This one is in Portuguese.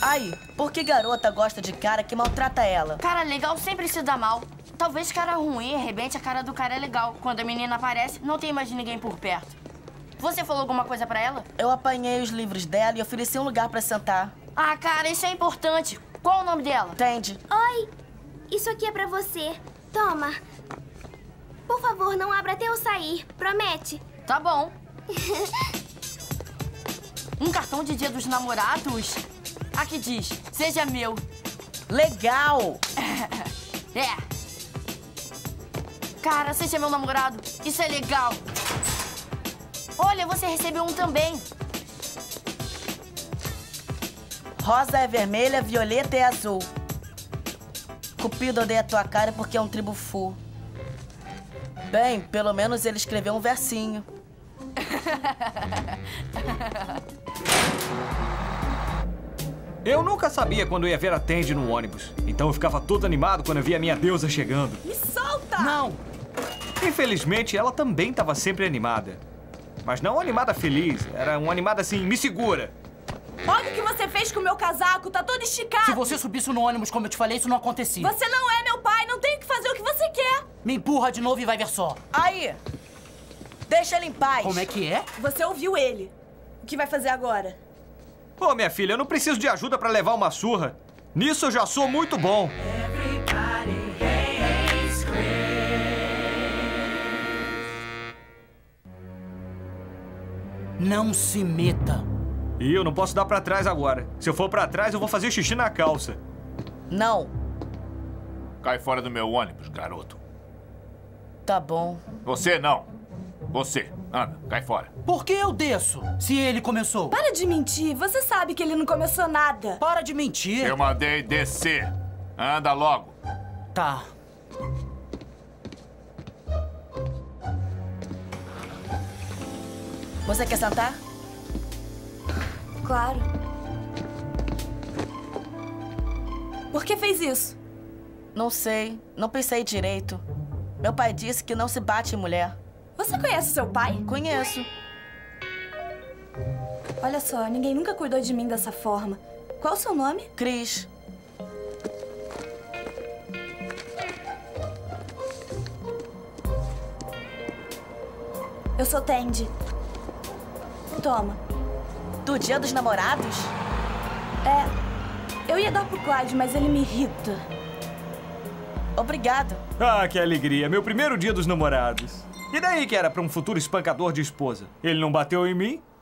Ai, por que garota gosta de cara que maltrata ela? Cara legal sempre se dá mal. Talvez cara ruim, de repente a cara do cara é legal. Quando a menina aparece, não tem mais ninguém por perto. Você falou alguma coisa pra ela? Eu apanhei os livros dela e ofereci um lugar pra sentar. Ah, cara, isso é importante. Qual o nome dela? Tendi. Oi, isso aqui é pra você. Toma. Por favor, não abra até eu sair. Promete. Tá bom. Um cartão de Dia dos Namorados? Aqui diz, seja meu. Legal. É. Cara, seja meu namorado. Isso é legal. Olha, você recebeu um também. Rosa é vermelha, violeta é azul. Cupido odeia a tua cara porque é um tribufu. Bem, pelo menos ele escreveu um versinho. Eu nunca sabia quando ia ver a Tendi no ônibus. Então eu ficava todo animado quando eu via a minha deusa chegando. Me solta! Não! Infelizmente, ela também estava sempre animada. Mas não animada feliz, era uma animada assim, me segura. Olha o que você fez com o meu casaco, tá todo esticado. Se você subisse no ônibus, como eu te falei, isso não acontecia. Você não é meu pai, não tem que fazer o que você quer. Me empurra de novo e vai ver só. Aí, deixa ele em paz. Como é que é? Você ouviu ele. O que vai fazer agora? Ô, minha filha, eu não preciso de ajuda pra levar uma surra. Nisso eu já sou muito bom. Não se meta. E eu não posso dar pra trás agora. Se eu for pra trás, eu vou fazer xixi na calça. Não. Cai fora do meu ônibus, garoto. Tá bom. Você não. Você. Ana, cai fora. Por que eu desço, se ele começou? Para de mentir. Você sabe que ele não começou nada. Para de mentir. Eu mandei descer. Anda logo. Tá. Você quer sentar? Claro. Por que fez isso? Não sei. Não pensei direito. Meu pai disse que não se bate em mulher. Você conhece seu pai? Conheço. Olha só, ninguém nunca cuidou de mim dessa forma. Qual o seu nome? Chris. Eu sou Tendi. Toma. Do Dia dos Namorados? É. Eu ia dar pro Claude, mas ele me irrita. Obrigado. Ah, que alegria. Meu primeiro Dia dos Namorados. E daí que era pra um futuro espancador de esposa? Ele não bateu em mim?